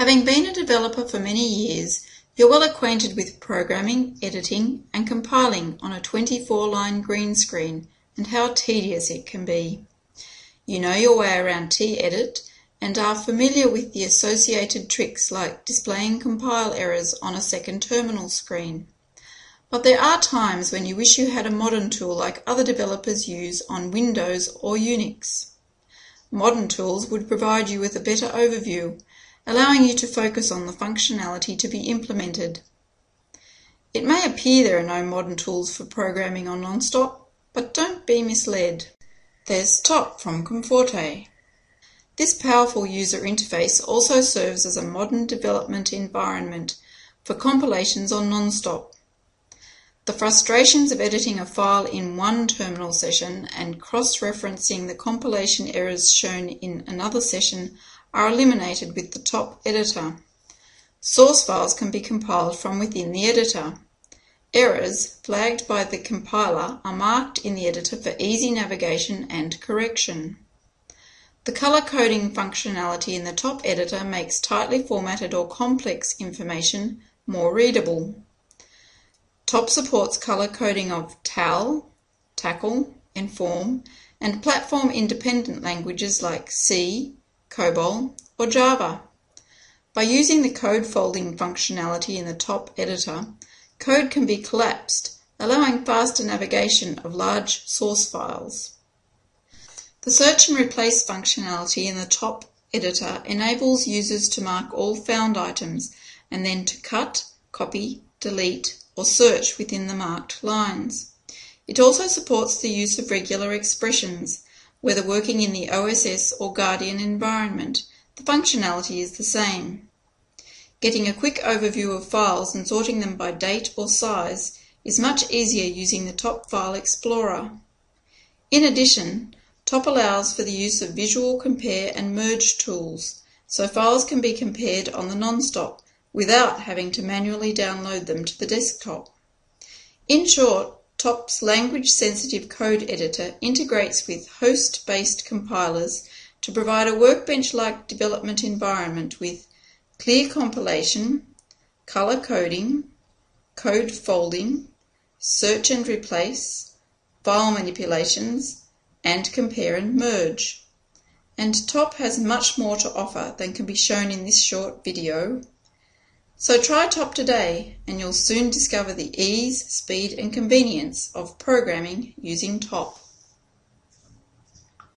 Having been a developer for many years, you're well acquainted with programming, editing, and compiling on a 24-line green screen and how tedious it can be. You know your way around T-Edit and are familiar with the associated tricks like displaying compile errors on a second terminal screen. But there are times when you wish you had a modern tool like other developers use on Windows or Unix. Modern tools would provide you with a better overview, allowing you to focus on the functionality to be implemented. It may appear there are no modern tools for programming on NonStop, but don't be misled. There's TOP from Comforte. This powerful user interface also serves as a modern development environment for compilations on NonStop. The frustrations of editing a file in one terminal session and cross-referencing the compilation errors shown in another session are eliminated with the TOP editor. Source files can be compiled from within the editor. Errors flagged by the compiler are marked in the editor for easy navigation and correction. The color coding functionality in the TOP editor makes tightly formatted or complex information more readable. TOP supports color coding of TAL, TACL, INFORM, and platform-independent languages like C, COBOL, or Java. By using the code folding functionality in the TOP editor, code can be collapsed, allowing faster navigation of large source files. The search and replace functionality in the TOP editor enables users to mark all found items and then to cut, copy, delete, or search within the marked lines. It also supports the use of regular expressions. Whether working in the OSS or Guardian environment, the functionality is the same. Getting a quick overview of files and sorting them by date or size is much easier using the TOP File Explorer. In addition, TOP allows for the use of visual compare and merge tools, so files can be compared on the NonStop without having to manually download them to the desktop. In short, TOP's language-sensitive code editor integrates with host-based compilers to provide a workbench-like development environment with clear compilation, color coding, code folding, search and replace, file manipulations, and compare and merge. And TOP has much more to offer than can be shown in this short video. So try TOP today, and you'll soon discover the ease, speed, and convenience of programming using TOP.